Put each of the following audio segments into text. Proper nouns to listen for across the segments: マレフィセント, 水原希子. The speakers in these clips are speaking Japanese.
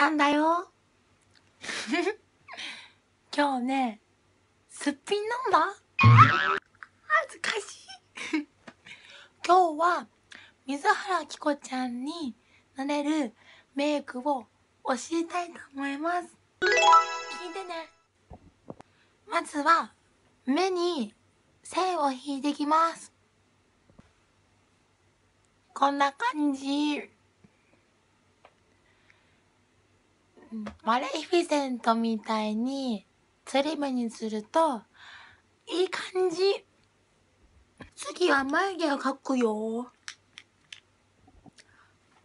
たんだよ。今日ね、すっぴんなんだ。恥ずかしい。今日は水原希子ちゃんになれるメイクを教えたいと思います。聞いてね。まずは目に線を引いてきます。こんな感じ。マレフィセントみたいにつり目にするといい感じ。次は眉毛を描くよ。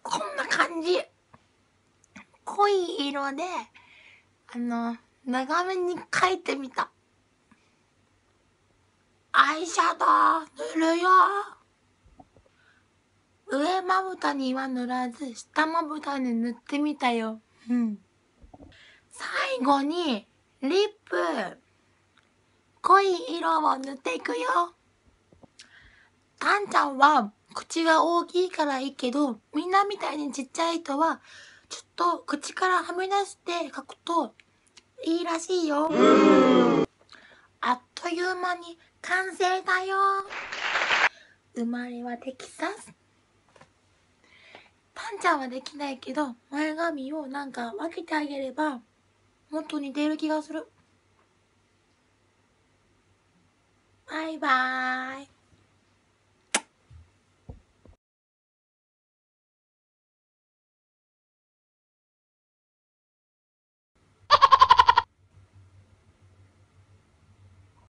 こんな感じ。濃い色で長めに描いてみた。アイシャドウ塗るよ。上まぶたには塗らず下まぶたに塗ってみたよ。最後にリップ。濃い色を塗っていくよ。たんちゃんは口が大きいからいいけど、みんなみたいにちっちゃい人はちょっと口からはみ出して描くといいらしいよ。あっという間に完成だよ。生まれはテキサス。たんちゃんはできないけど、前髪をなんか分けてあげればもっと似ている気がする。バイバーイ。